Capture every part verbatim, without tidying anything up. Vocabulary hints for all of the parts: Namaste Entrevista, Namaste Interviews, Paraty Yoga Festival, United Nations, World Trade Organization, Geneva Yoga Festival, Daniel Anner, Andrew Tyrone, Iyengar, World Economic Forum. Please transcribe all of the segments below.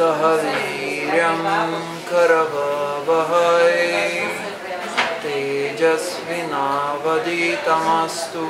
Sahariryam Karavavahai Tejasvinavaditamastu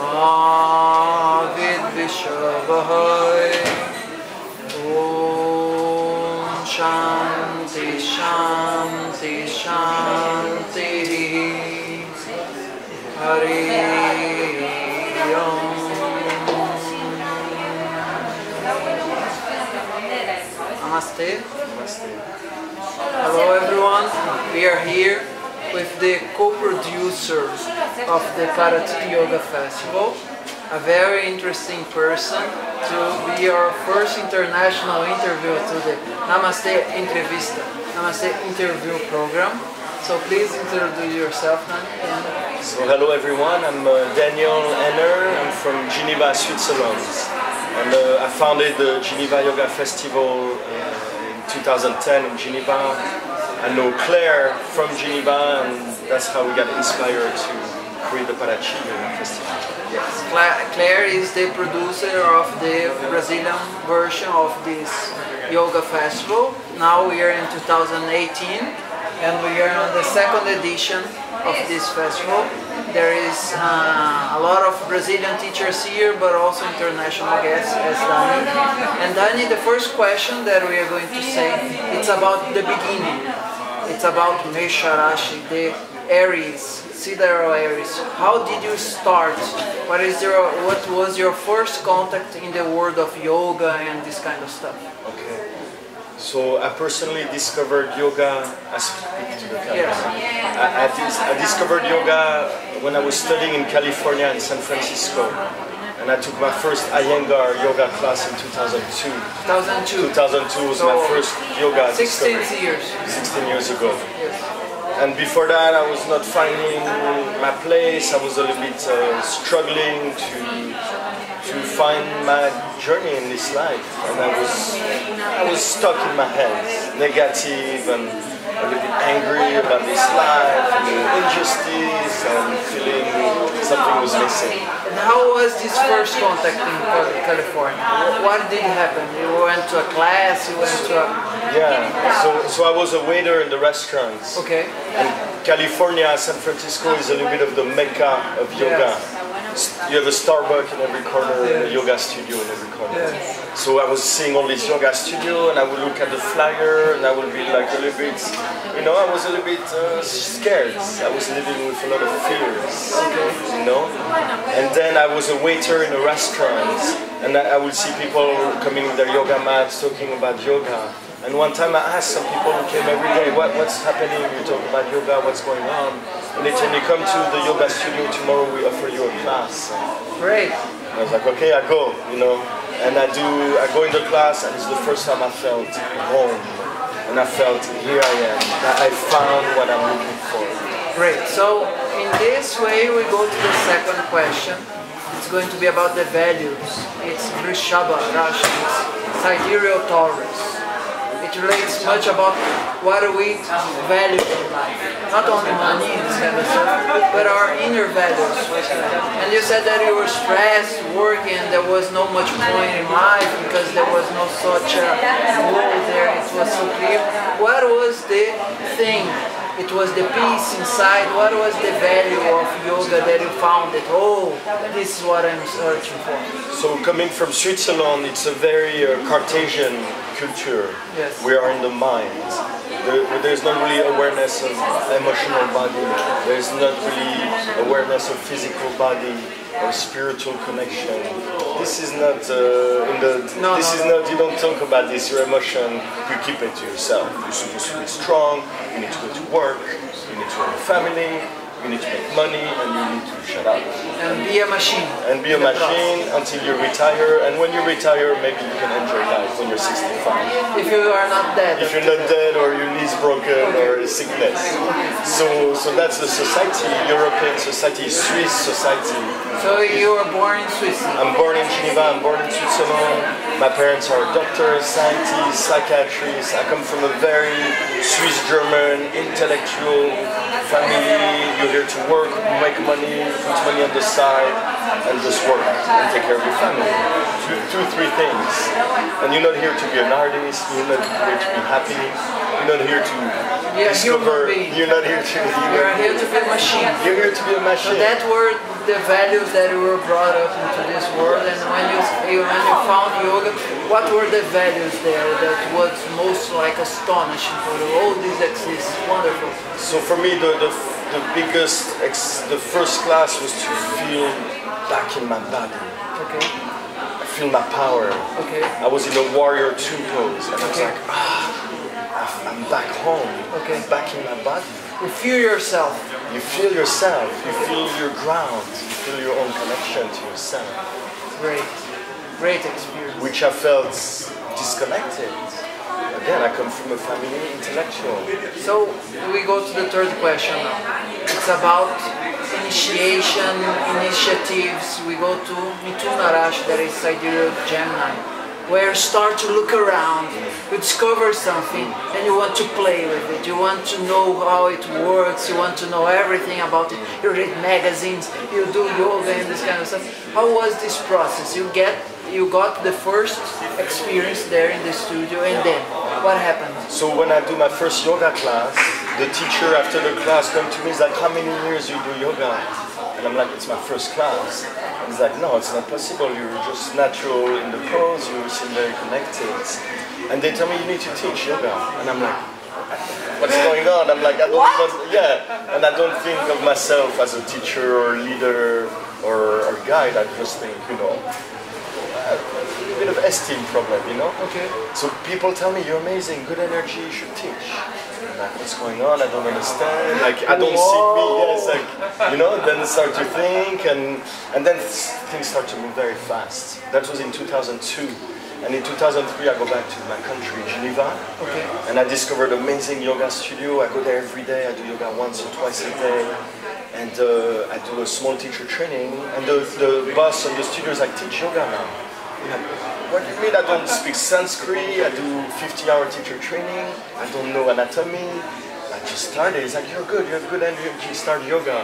Ma Vidvishavahai. Om Shanti Shanti Shanti Hari Om. Namaste. Namaste. Hello everyone, we are here with the co-producer of the Paraty Yoga Festival, a very interesting person to be our first international interview to the Namaste Entrevista, Namaste Interview program. So please introduce yourself, Daniel. So hello everyone, I'm uh, Daniel Anner, I'm from Geneva, Switzerland. And uh, I founded the Geneva Yoga Festival uh, in two thousand ten in Geneva. I know Claire from Geneva, and that's how we got inspired to create the Paraty Yoga Festival. Yes, Claire is the producer of the Brazilian version of this yoga festival. Now we are in two thousand eighteen, and we are on the second edition of this festival. There is uh, a lot of Brazilian teachers here, but also international guests as Dani. And Dani, the first question that we are going to say, it's about the beginning. It's about Mesharashi, the Aries, sidereal Aries. How did you start? What is your, what was your first contact in the world of yoga and this kind of stuff? Okay. So I personally discovered yoga. I speak to the camera. Yes. I, I, dis I discovered yoga when I was studying in California in San Francisco, and I took my first Iyengar yoga class in two thousand two. two thousand two. two thousand two was so my first yoga discovery. sixteen years. sixteen years ago. Yes. And before that, I was not finding my place. I was a little bit uh, struggling to. to find my journey in this life, and I was I was stuck in my head, negative and a little bit angry about this life, and the injustice, and feeling something was missing. And how was this first contact in California? What did happen? You went to a class, you went to a... Yeah, so, so I was a waiter in the restaurants. Okay. And California, San Francisco is a little bit of the mecca of yoga. Yes. You have a Starbucks in every corner, yes. And a yoga studio in every corner. Yes. So I was seeing all this yoga studio, and I would look at the flyer, and I would be like a little bit, you know, I was a little bit uh, scared. I was living with a lot of fears, you know. And then I was a waiter in a restaurant, and I, I would see people coming with their yoga mats, talking about yoga. And one time I asked some people who came every day, what, what's happening? You talk about yoga, what's going on? And they told me, come to the yoga studio tomorrow, we offer you a class. Great. And I was like, okay, I go, you know. And I do, I go in the class, and it's the first time I felt home. And I felt, here I am, that I found what I'm looking for. Great. So in this way, we go to the second question. It's going to be about the values. It's Vrishaba, Rashis, sidereal Taurus. It relates much about what we value in life. Not only money, but our inner values. And you said that you were stressed, working, and there was no much point in life because there was no such a goal there. It was so clear. What was the thing? It was the peace inside. What was the value of yoga that you found that, oh, this is what I'm searching for? So coming from Switzerland, it's a very uh, Cartesian culture. Yes. We are in the mind. There, there's not really awareness of emotional body. There's not really awareness of physical body or spiritual connection. This is not uh, in the. No, this no, is no. not. You don't talk about this. Your emotion, you keep it to yourself. You're supposed to be strong. You need to go to work. You need to have a family. You need to make money, and you need to shut up. And be a machine. And be a machine until you retire. And when you retire, maybe you can enjoy life when you're sixty-five. If you are not dead. If you're not dead, or your knee's broken, or sickness. So, so that's the society, European society, Swiss society. So you were born in Switzerland. I'm born in Geneva. I'm born in Switzerland. My parents are doctors, scientists, psychiatrists. I come from a very Swiss-German intellectual family. You're here to work, make money, put money on the side, and just work and take care of your family. Two, two or three things. And you're not here to be an artist, you're not here to be happy, you're not here to you're discover, you're not here to be You're not here to be a machine. You're here to be a machine. So that were the values that were brought up into this world, and when you, when you found yoga, what were the values there that was most like astonishing for you? All these exist, wonderful. So for me, the, the, the biggest, ex, the first class was to feel back in my body. Okay. I feel my power. Okay. I was in a warrior two pose, and I was okay. like, ah. I'm back home, okay. I'm back in my body. You feel yourself. You feel yourself, you feel your ground, you feel your own connection to yourself. Great, great experience. Which I felt disconnected. Again, I come from a family intellectual. So, we go to the third question now. It's about initiation, initiatives. We go to Mithun Arash, that is Sidereal Gemini, where you start to look around, you discover something and you want to play with it, you want to know how it works, you want to know everything about it, you read magazines, you do yoga and this kind of stuff. How was this process? You get, you got the first experience there in the studio, and then what happened? So when I do my first yoga class, the teacher after the class comes to me, he's like, how many years you do yoga? And I'm like, it's my first class. And he's like, no, it's not possible. You're just natural in the pose. You seem very connected. And they tell me, you need to teach yoga. And I'm like, what's going on? I'm like, I don't even, yeah. And I don't think of myself as a teacher or leader or, or guide. I just think, you know, a bit of esteem problem, you know? Okay. So people tell me, you're amazing. Good energy. You should teach. Like, what's going on? I don't understand. Like, I don't Whoa. see me. Yeah, it's like, you know, then start to think, and and then things start to move very fast. That was in two thousand two, and in two thousand three I go back to my country, Geneva, okay. and I discovered amazing yoga studio. I go there every day. I do yoga once or twice a day, and uh, I do a small teacher training. And the the boss of the studio is like, teach yoga now. Yeah. What do you mean I don't speak Sanskrit, I do fifty hour teacher training, I don't know anatomy, I just started. It's like, you're good, you have good energy, start yoga.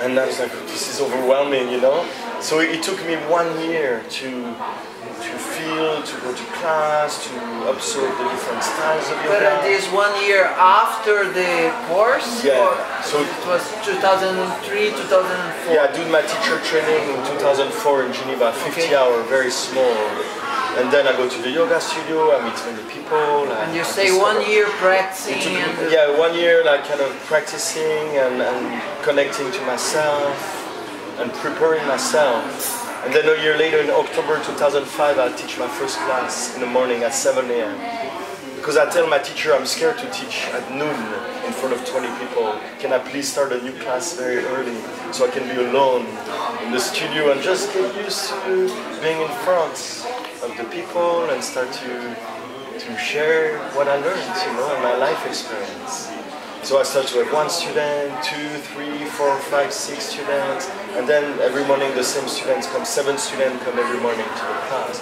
And I was like, this is overwhelming, you know? So it took me one year to, to feel, to go to class, to observe the different styles of yoga. But it is one year after the course? Yeah. Or so it was two thousand three, two thousand four? Yeah, I did my teacher training in two thousand four in Geneva, fifty hour, very small. And then I go to the yoga studio, I meet many people. And you stay one year practicing? Took, yeah, one year like kind of practicing and, and connecting to myself and preparing myself. And then a year later, in October two thousand five, I teach my first class in the morning at seven A M Because I tell my teacher I'm scared to teach at noon in front of twenty people. Can I please start a new class very early so I can be alone in the studio and just get used to being in front of the people and start to to share what I learned, you know, and my life experience. So I started with one student, two, three, four, five, six students, and then every morning the same students come, seven students come every morning to the class.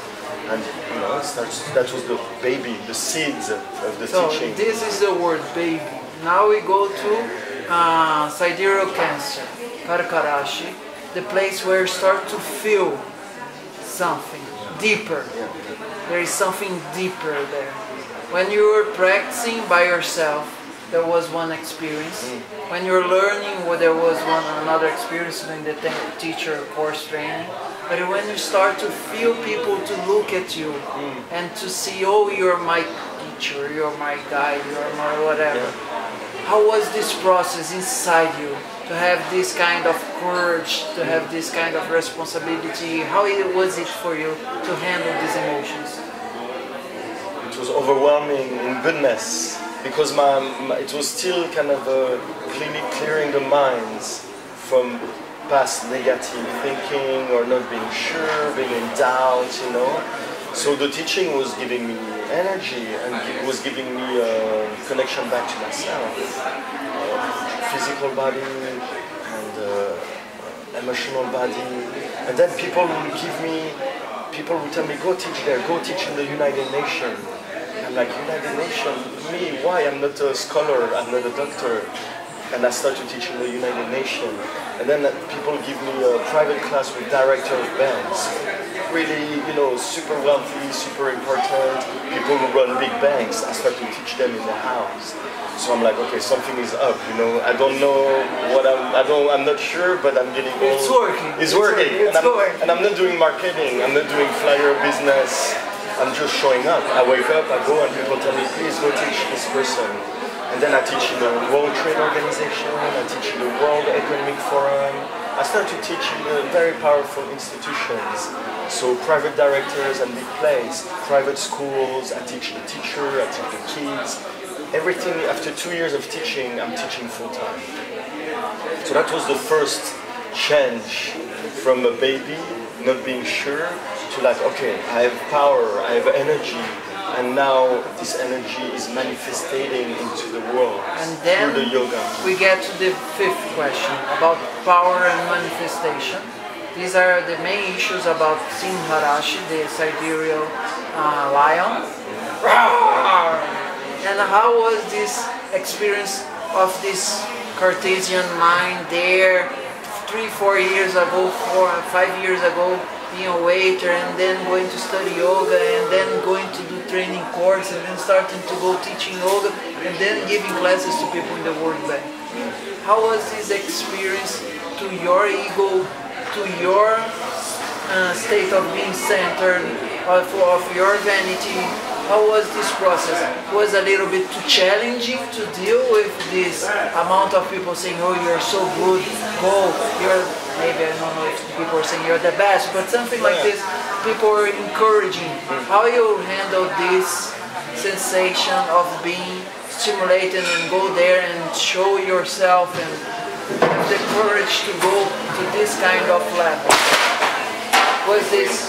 And you know, starts, that was the baby, the seeds of the so teaching. This is the word baby. Now we go to uh, sidereal cancer, Parkarashi, the place where you start to feel something. Deeper. There is something deeper there. When you were practicing by yourself, there was one experience. When you're learning, well, there was one another experience in the teacher course training. But when you start to feel people to look at you and to see, oh, you're my teacher, you're my guide, you're my whatever. How was this process inside you? To have this kind of courage, to have this kind of responsibility, how was it for you to handle these emotions? It was overwhelming in goodness, because my, my, it was still kind of a really clearing the minds from past negative thinking or not being sure, being in doubt, you know. So the teaching was giving me energy and it was giving me a connection back to myself. Physical body and uh, emotional body, and then people will give me, people will tell me, go teach there, go teach in the United Nations. I'm like, United Nations, me, why? I'm not a scholar, I'm not a doctor. and I started teaching the United Nations. And then people give me a private class with director of bands. Really, you know, super wealthy, super important, people who run big banks. I start to teach them in the house. So I'm like, okay, something is up, you know. I don't know what I'm, I don't, I'm not sure, but I'm getting old. It's working. It's, it's working. working. It's and, I'm, working. and I'm not doing marketing, I'm not doing flyer business. I'm just showing up. I wake up, I go, and people tell me, please go teach this person. And then I teach in the World Trade Organization, I teach in the World Economic Forum. I start to teach in the very powerful institutions. So private directors and big plays, private schools, I teach the teacher, I teach the kids. Everything, after two years of teaching, I'm teaching full-time. So that was the first change from a baby, not being sure, to like, okay, I have power, I have energy, and now this energy is manifesting into the world and then through the yoga. We get to the fifth question about power and manifestation. These are the main issues about Singharashi, the sidereal uh, lion. Yeah. And how was this experience of this Cartesian mind there three, four years ago, four, five years ago, being a waiter and then going to study yoga and then going to do training courses and then starting to go teaching yoga and then giving classes to people in the World Bank? How was this experience to your ego, to your uh, state of being centered, of, of your vanity? How was this process? Was a little bit too challenging to deal with this amount of people saying, oh, you're so good, go, you're, maybe I don't know if people are saying you're the best, but something like this, people are encouraging. How you handle this sensation of being stimulated and go there and show yourself and have the courage to go to this kind of level? Was this...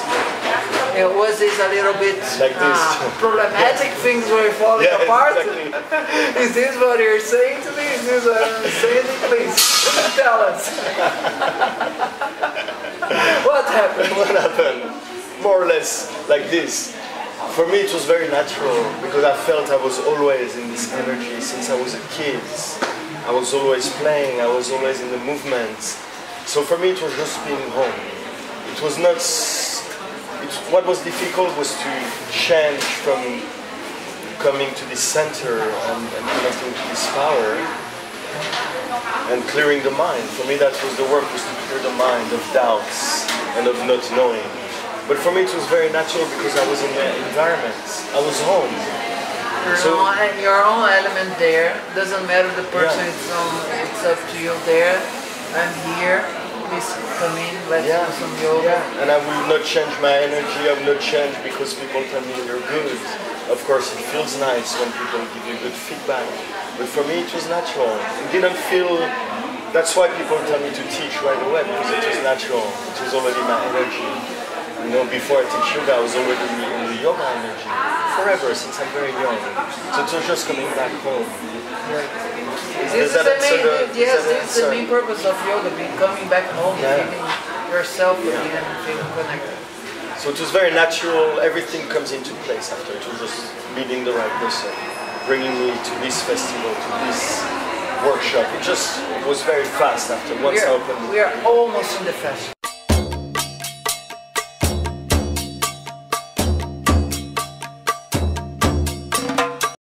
It was this a little bit like uh, this. problematic, things were falling yeah, apart. Exactly. Is this what you're saying to me? Is this what I'm saying? Please tell us. What happened? What happened? More or less like this. For me it was very natural because I felt I was always in this energy since I was a kid. I was always playing, I was always in the movement. So for me it was just being home. It was not... What was difficult was to change from coming to this center and, and connecting to this power and clearing the mind. For me that was the work, was to clear the mind of doubts and of not knowing. But for me it was very natural because I was in the environment. I was home. Your, so, own, your own element there, doesn't matter the person, yeah. it's, on, it's up to you there, I'm here. Please come in, let's yeah. do some yoga. Yeah. And I will not change my energy, I will not change because people tell me you're good. Of course it feels nice when people give you good feedback. But for me it was natural. It didn't feel... That's why people tell me to teach right away, because it was natural. It was already my energy. You know, before I teach yoga I was already in the yoga energy. Forever, since I'm very young. So it was just coming back home. Yeah. This is, is the main, the, yes, this is the main purpose of yoga, being coming back home, yeah. feeling yourself yeah. again, feeling connected. So it was very natural, everything comes into place after. It was just meeting the right person, bringing me to this festival, to this workshop. It just was very fast after once I opened. We are almost in the festival.